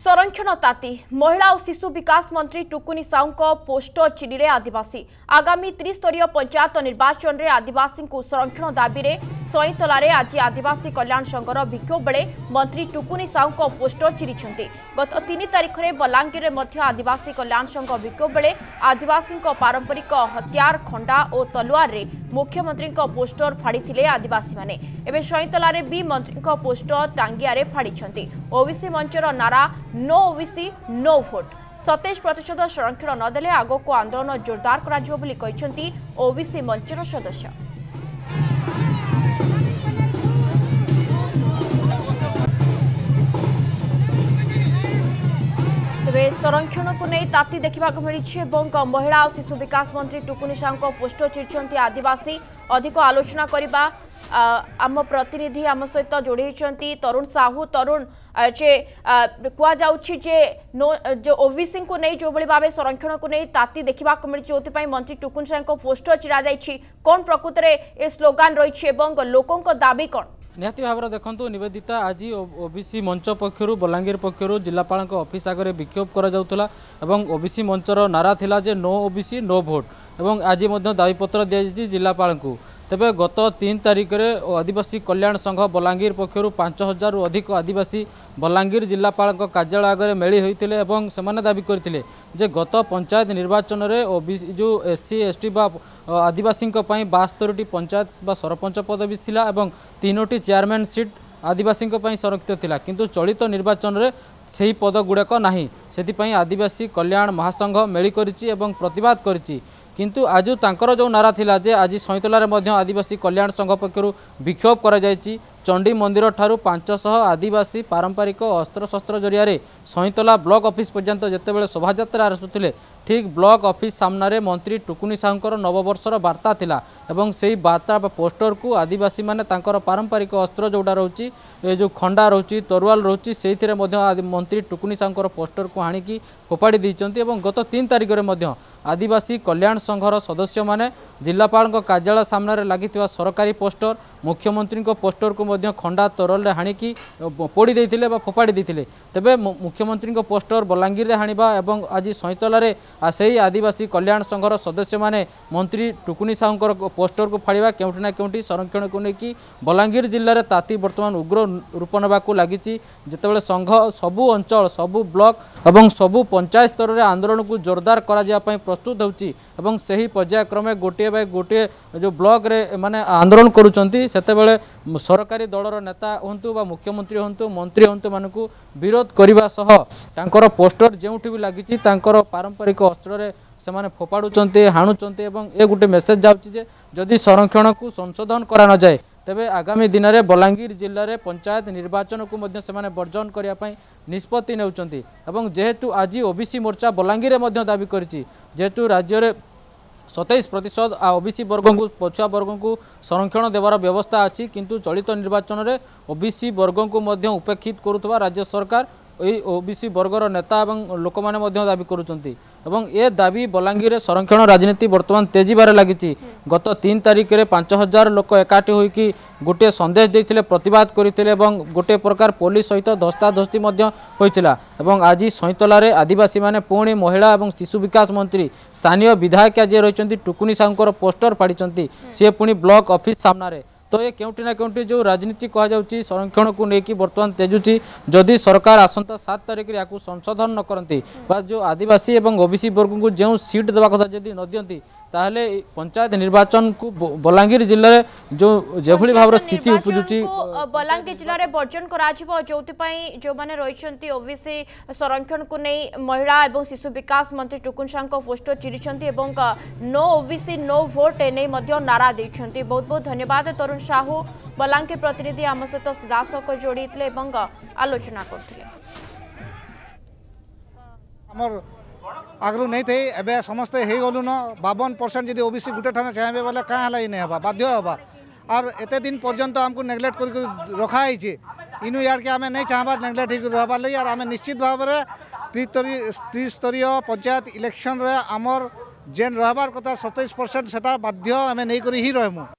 संरक्षणताती महिला और शिशु विकास मंत्री टुकुनी साहू को पोस्टर चिड़िले आदिवासी आगामी त्रिस्तरीय पंचायत निर्वाचन में आदिवासी को संरक्षण दाबी रे सईतलारे आज आदिवासी कल्याण संघर विक्षोभ बेले मंत्री टुकुनी साहू को पोस्टर चिड़िछंती। गत 3 तारीख रे बलांगीर रे आदिवासी कल्याण संघ विक्षोभ बेले आदिवासी पारंपरिक हथियार खंडा और तलवार रे मुख्यमंत्री पोस्टर फाड़ी आदिवासी माने एवं सईतलारे भी मंत्री पोस्टर टांगिया फाड़ी। ओबीसी मंचर नारा नो ओबीसी नो वोट 27% संरक्षण नदेले आगक आंदोलन जोरदार करा ओबीसी मंचर सदस्य। तेज संरक्षण को नहीं ताती देखा मिली। महिला और शिशु विकास मंत्री टुकुनी साहू को पोस्टर चिड़िचंती आदिवासी। अधिक आलोचना करवा आम प्रतिनिधि आम सहित जोड़ी तरुण साहू। तरुण जे कहुच्छे जो ओबीसी को नहीं जो भाव संरक्षण को नहीं ताती देखा मिली जो मंत्री टुकुनी साहू को पोस्टर चिड़ा जाए कौन प्रकृत में ये स्लोगान रही लोकों दाबी कौन निहाती भाव देखु निवेदिता आज ओबीसी मंच पक्षर बलांगीर पक्षर जिलापाल ऑफिस आगे विक्षोभ करा एवं ओबीसी मंचर नारा थिला जे नो ओबीसी नो वोट एवं आज दाबीपत्र दिया जिलापाल को। तेबे गत 3 तारीख रे आदिवासी कल्याण संघ बलांगीर पक्षर 5000 अधिक आदिवासी बलांगीर जिलापाल कार्यालय आगे मेली होते और सेने दाबी करते जे गत पंचायत निर्वाचन रे ओबीसी जो एससी एसटी बा आदिवासी 72 पंचायत सरपंच पदवी थिला एवं 3 चेयरमैन सीट आदिवासी संरक्षित थिला किंतु चलित निर्वाचन रे सही पद गुड़ाक नाही। सेतिपई आदिवासी कल्याण महासंघ मेली करिछि एवं प्रतिवाद करिछि किंतु आज तांकर जो नारा थिला जे आज सईतलारे मध्य आदिवासी कल्याण संघ पक्षरु विक्षोभ करा जायछि। चंडी मंदिर ठारू 500 आदिवासी पारंपरिक अस्त्रशस्त्र जरिया सईतला ब्लॉक ऑफिस पर्यंत जेतेबेले शोभायात्रा आसुथिले ठीक ब्लॉक ऑफिस सामना रे मंत्री टुकुनी साहूंकर नववर्षर वार्ता थिला एवं सेही वार्ता पोस्टर को आदिवासी माने तांकर पारंपरिक अस्त्र जोडा रहउची ए जो खंडा रहउची तरोवाल रहउची सेहिथिरे मध्य मंत्री टुकुनी साहूंकर पोस्टर को हाणिकी फोपाड़ी दैचंती एवं गत 3 तारिख रे मध्य आदिवासी कल्याण संघर सदस्य माने जिलापाल कार्यालय सामना रे लागिथिबा सरकारी पोस्टर मुख्यमंत्री पोस्टर को खंडा तरल हाणिकी पोड़ी देथिले बा फोपाड़ी देथिले। तेबे मुख्यमंत्री पोस्टर बलांगीर रे हाणिबा एवं आज सईतलारे सेही आदिवासी कल्याण संघर सदस्य माने मंत्री टुकुनी साहूंकर पोस्टर को फाड़िबा केउठना केउठी संरक्षण को नेकी बलांगीर जिल्ला रे ताती वर्तमान उग्र रूप नेबाकू लागिछि। जेतेबेले संघ सबु अंचल सबु ब्लॉक एवं सबु पंचायत स्तर रे आंदोलन को जोरदार करा जाय पय प्रस्तुत होछि एवं सेही पर्यायक्रमे गोटे बाय गोटे जो ब्लॉक रे माने आंदोलन करूचंती। सेतेबेले सरकार दलर नेता हूँ बा मुख्यमंत्री हूँ मंत्री हूँ मानक विरोध करने सह पोस्टर जो भी लगी पारंपरिक अस्त्र से फोपाड़ुंटे हाणुंटे ए गोटे मेसेज जाऊे जदि संरक्षण को संशोधन करा न जाए तेबे आगामी दिन में बलांगीर जिले में पंचायत निर्वाचन को बर्जन करने निष्पत्ति नेउचंती। जेहेतु आज ओबीसी मोर्चा बलांगीर में दाबी करिछि जेहेतु राज्य में 27% ओबीसी वर्ग को पछुआ वर्ग को संरक्षण देवार व्यवस्था अच्छी किंतु चलित निर्वाचन में ओबीसी वर्ग को उपेक्षित करुवा राज्य सरकार यही ओबीसी वर्गर नेता और लोक मैंने दाबी करुँच एवं ए दाबी बलांगीर संरक्षण राजनीति बर्तमान तेजीबार लगी। गत 3 तारीख रे 5000 लोक एकाठी होइकी गोटे संदेश देइथिले प्रतिवाद करथिले गोटे प्रकार पुलिस सहित धस्ताधस्ती होइथिला। आज सईतलारे आदिवासी माने पुणी महिला और शिशु विकास मंत्री स्थानीय विधायक जे रहिसंती टुकुनी साहूंकर पोस्टर फाड़िसंती से पुणी ब्लॉक ऑफिस सामना रे तो ये केउटी ना केउटी जो राजनीति कह जाउची संरक्षण को लेकिन बर्तमान तेजुची। जदि सरकार आसंता 7 तारीख या संशोधन न करती बस जो आदिवासी और ओबीसी वर्ग को जो सीट देवा कथा जदि न दिंती ताहले पंचायत निर्वाचन को बलांगीर जिले में जो जेभली भाव स्थिति उपजुची बलांगीर जिले में बर्जन करा जिवो जोतिपई जो माने रहिसंती ओबीसी संरक्षण को नहीं महिला एवं शिशु विकास मंत्री टुकुनी साहू को पोस्टर चिड़िसंती एवं नो ओबीसी नो वोट एने मध्य नारा दैछंती। बहुत बहुत धन्यवाद तरुण साहू बलांगीर प्रतिनिधि आम सहित सीधासख जोड़ी एवं आलोचना करथिले हमर आगु नहीं थे एबे समस्ते हो गलुन 52% जब ओबीसी गोटे ठाना चाहे बोले क्या है नहीं हाँ बाध्य हाँ आर एते दिन पर्यंत आमको नेग्लेक्ट कर रखाई इनु यार के आम नहीं चाहबा नेग्लेक्ट रहा लगी आर आम निश्चित भाव में त्रिस्तरीय पंचायत इलेक्शन रे आमर जेन रहबार कथा 27% सेटा बाध्य आम नहीं कर ही रहमु।